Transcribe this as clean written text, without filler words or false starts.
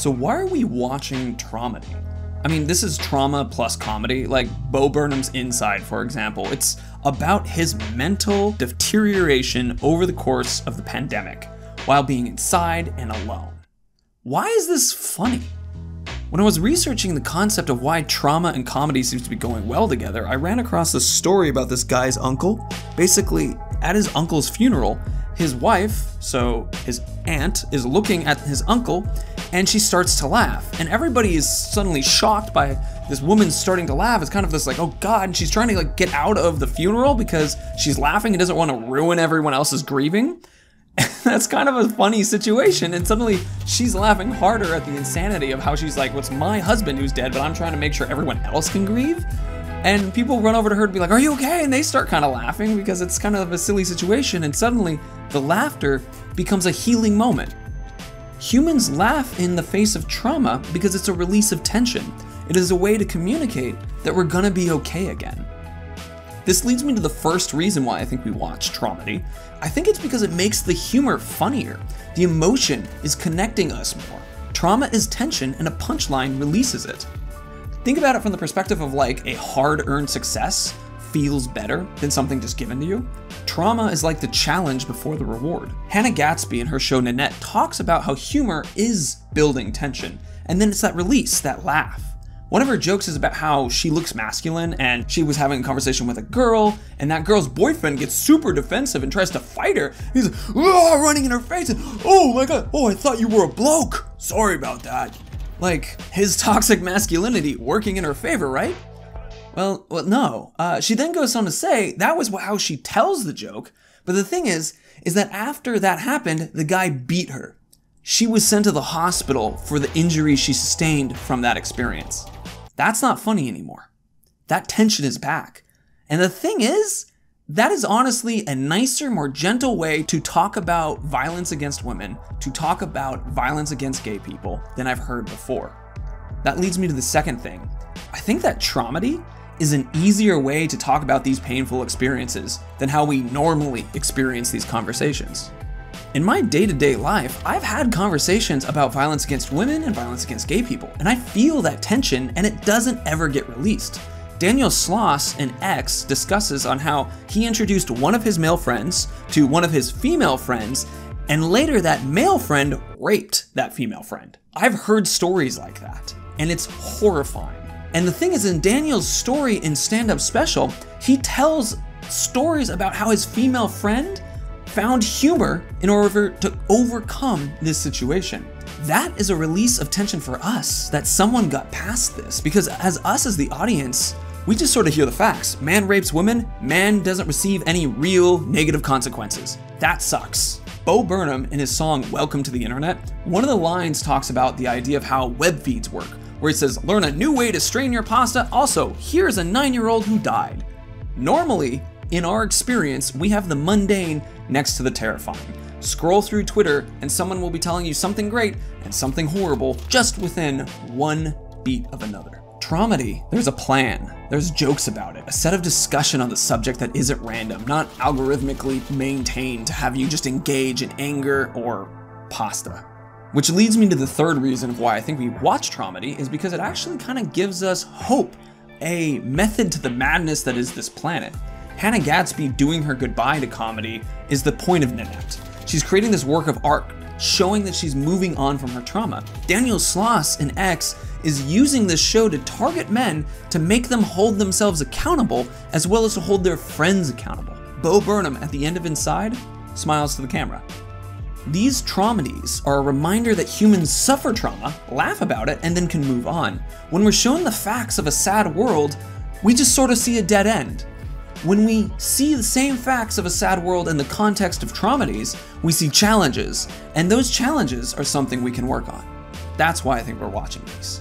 So why are we watching dramedy? I mean, this is trauma plus comedy, like Bo Burnham's Inside, for example. It's about his mental deterioration over the course of the pandemic, while being inside and alone. Why is this funny? When I was researching the concept of why trauma and comedy seems to be going well together, I ran across this story about this guy's uncle. Basically, at his uncle's funeral, his wife, so his aunt, is looking at his uncle and she starts to laugh. And everybody is suddenly shocked by this woman starting to laugh. It's kind of this like, oh God, and she's trying to like get out of the funeral because she's laughing and doesn't want to ruin everyone else's grieving. That's kind of a funny situation. And suddenly she's laughing harder at the insanity of how she's like, well, it's my husband who's dead, but I'm trying to make sure everyone else can grieve. And people run over to her to be like, are you okay? And they start kind of laughing because it's kind of a silly situation. And suddenly the laughter becomes a healing moment. Humans laugh in the face of trauma because it's a release of tension. It is a way to communicate that we're gonna be okay again. This leads me to the first reason why I think we watch dramedy. I think it's because it makes the humor funnier. The emotion is connecting us more. Trauma is tension and a punchline releases it. Think about it from the perspective of like a hard-earned success feels better than something just given to you. Trauma is like the challenge before the reward. Hannah Gadsby in her show Nanette talks about how humor is building tension, and then it's that release, that laugh. One of her jokes is about how she looks masculine and she was having a conversation with a girl and that girl's boyfriend gets super defensive and tries to fight her. He's like, oh, running in her face and oh my God, oh, I thought you were a bloke. Sorry about that. Like his toxic masculinity working in her favor, right? Well, no. She then goes on to say that was how she tells the joke. But the thing is that after that happened, the guy beat her. She was sent to the hospital for the injuries she sustained from that experience. That's not funny anymore. That tension is back. And the thing is, that is honestly a nicer, more gentle way to talk about violence against women, to talk about violence against gay people than I've heard before. That leads me to the second thing. I think that dramedy is an easier way to talk about these painful experiences than how we normally experience these conversations. In my day-to-day life, I've had conversations about violence against women and violence against gay people, and I feel that tension and it doesn't ever get released. Daniel Sloss in X discusses on how he introduced one of his male friends to one of his female friends, and later that male friend raped that female friend. I've heard stories like that, and it's horrifying. And the thing is, in Daniel's story in stand-up special, he tells stories about how his female friend found humor in order to overcome this situation. That is a release of tension for us, that someone got past this, because as us as the audience, we just sort of hear the facts. Man rapes women, man doesn't receive any real negative consequences. That sucks. Bo Burnham in his song, Welcome to the Internet, one of the lines talks about the idea of how web feeds work, where it says, learn a new way to strain your pasta. Also, here's a 9-year-old who died. Normally, in our experience, we have the mundane next to the terrifying. Scroll through Twitter and someone will be telling you something great and something horrible just within one beat of another. Dramedy, there's a plan, there's jokes about it, a set of discussion on the subject that isn't random, not algorithmically maintained to have you just engage in anger or pasta. Which leads me to the third reason of why I think we watch dramedy is because it actually kind of gives us hope, a method to the madness that is this planet. Hannah Gadsby doing her goodbye to comedy is the point of Nanette. She's creating this work of art, showing that she's moving on from her trauma. Daniel Sloss in X is using this show to target men to make them hold themselves accountable as well as to hold their friends accountable. Bo Burnham at the end of Inside smiles to the camera. These dramedies are a reminder that humans suffer trauma, laugh about it, and then can move on. When we're shown the facts of a sad world, we just sort of see a dead end. When we see the same facts of a sad world in the context of dramedies, we see challenges, and those challenges are something we can work on. That's why I think we're watching these.